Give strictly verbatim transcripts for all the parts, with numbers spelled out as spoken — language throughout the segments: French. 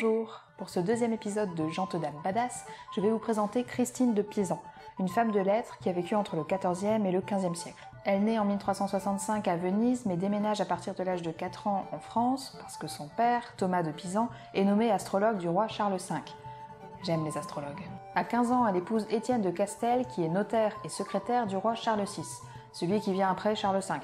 Bonjour. Pour ce deuxième épisode de Gentes Dames Badass, je vais vous présenter Christine de Pizan, une femme de lettres qui a vécu entre le quatorzième et le quinzième siècle. Elle naît en mille trois cent soixante-cinq à Venise, mais déménage à partir de l'âge de quatre ans en France, parce que son père, Thomas de Pizan, est nommé astrologue du roi Charles cinq. J'aime les astrologues. À quinze ans, elle épouse Étienne de Castel, qui est notaire et secrétaire du roi Charles six, celui qui vient après Charles cinq.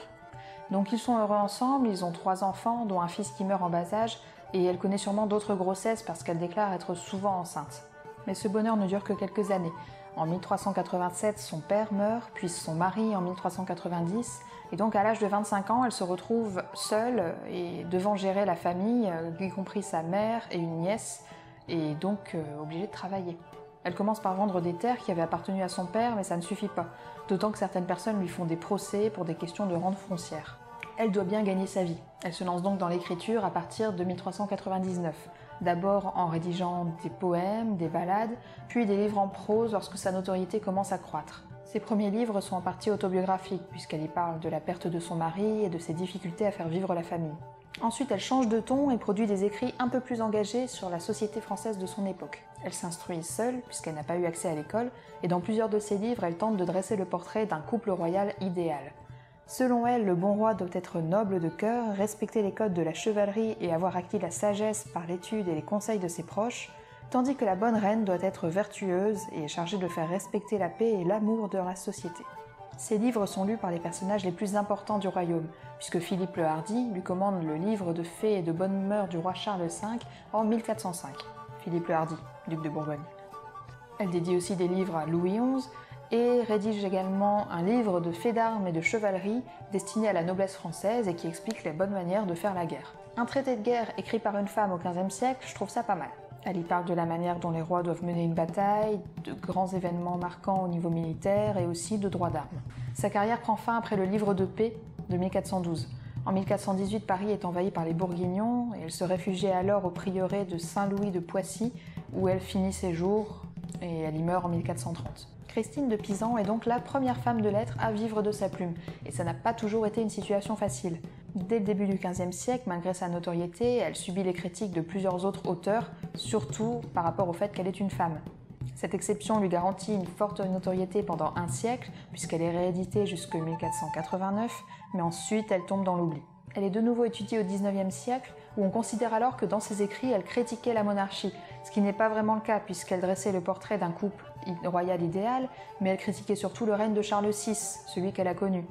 Donc ils sont heureux ensemble, ils ont trois enfants, dont un fils qui meurt en bas âge, et elle connaît sûrement d'autres grossesses parce qu'elle déclare être souvent enceinte. Mais ce bonheur ne dure que quelques années. En mille trois cent quatre-vingt-sept, son père meurt, puis son mari en mille trois cent quatre-vingt-dix, et donc à l'âge de vingt-cinq ans, elle se retrouve seule et devant gérer la famille, y compris sa mère et une nièce, et donc euh, obligée de travailler. Elle commence par vendre des terres qui avaient appartenu à son père, mais ça ne suffit pas, d'autant que certaines personnes lui font des procès pour des questions de rente foncière. Elle doit bien gagner sa vie. Elle se lance donc dans l'écriture à partir de mille trois cent quatre-vingt-dix-neuf, d'abord en rédigeant des poèmes, des ballades, puis des livres en prose lorsque sa notoriété commence à croître. Ses premiers livres sont en partie autobiographiques, puisqu'elle y parle de la perte de son mari et de ses difficultés à faire vivre la famille. Ensuite, elle change de ton et produit des écrits un peu plus engagés sur la société française de son époque. Elle s'instruit seule, puisqu'elle n'a pas eu accès à l'école, et dans plusieurs de ses livres, elle tente de dresser le portrait d'un couple royal idéal. Selon elle, le bon roi doit être noble de cœur, respecter les codes de la chevalerie et avoir acquis la sagesse par l'étude et les conseils de ses proches, tandis que la bonne reine doit être vertueuse et chargée de faire respecter la paix et l'amour dans la société. Ses livres sont lus par les personnages les plus importants du royaume, puisque Philippe le Hardi lui commande le livre de fées et de bonne mœurs du roi Charles cinq en mille quatre cent cinq. Philippe le Hardi, duc de Bourgogne. Elle dédie aussi des livres à Louis onze, et rédige également un livre de faits d'armes et de chevalerie destiné à la noblesse française et qui explique les bonnes manières de faire la guerre. Un traité de guerre écrit par une femme au quinzième siècle, je trouve ça pas mal. Elle y parle de la manière dont les rois doivent mener une bataille, de grands événements marquants au niveau militaire et aussi de droits d'armes. Sa carrière prend fin après le livre de paix de mille quatre cent douze. En mille quatre cent dix-huit, Paris est envahi par les Bourguignons et elle se réfugie alors au prieuré de Saint-Louis de Poissy où elle finit ses jours et elle y meurt en mille quatre cent trente. Christine de Pizan est donc la première femme de lettres à vivre de sa plume, et ça n'a pas toujours été une situation facile. Dès le début du quinzième siècle, malgré sa notoriété, elle subit les critiques de plusieurs autres auteurs, surtout par rapport au fait qu'elle est une femme. Cette exception lui garantit une forte notoriété pendant un siècle, puisqu'elle est rééditée jusqu'en mille quatre cent quatre-vingt-neuf, mais ensuite elle tombe dans l'oubli. Elle est de nouveau étudiée au dix-neuvième siècle, où on considère alors que dans ses écrits, elle critiquait la monarchie, ce qui n'est pas vraiment le cas puisqu'elle dressait le portrait d'un couple royal idéal, mais elle critiquait surtout le règne de Charles six, celui qu'elle a connu.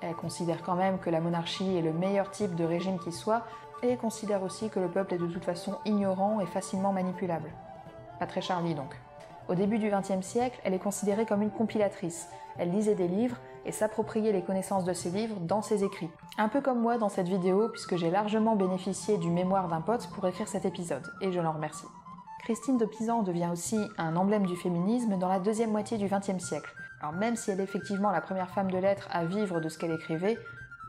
Elle considère quand même que la monarchie est le meilleur type de régime qui soit, et considère aussi que le peuple est de toute façon ignorant et facilement manipulable. Pas très Charlie donc. Au début du vingtième siècle, elle est considérée comme une compilatrice. Elle lisait des livres et s'appropriait les connaissances de ces livres dans ses écrits. Un peu comme moi dans cette vidéo, puisque j'ai largement bénéficié du mémoire d'un pote pour écrire cet épisode, et je l'en remercie. Christine de Pizan devient aussi un emblème du féminisme dans la deuxième moitié du vingtième siècle. Alors même si elle est effectivement la première femme de lettres à vivre de ce qu'elle écrivait,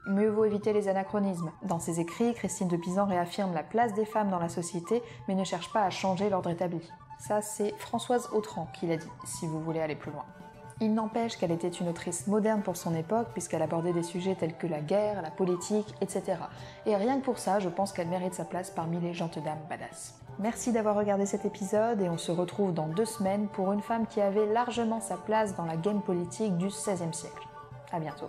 mieux vaut éviter les anachronismes. Dans ses écrits, Christine de Pizan réaffirme la place des femmes dans la société, mais ne cherche pas à changer l'ordre établi. Ça, c'est Françoise Autrand qui l'a dit, si vous voulez aller plus loin. Il n'empêche qu'elle était une autrice moderne pour son époque, puisqu'elle abordait des sujets tels que la guerre, la politique, et cetera. Et rien que pour ça, je pense qu'elle mérite sa place parmi les gentes dames badass. Merci d'avoir regardé cet épisode, et on se retrouve dans deux semaines pour une femme qui avait largement sa place dans la game politique du seizième siècle. À bientôt.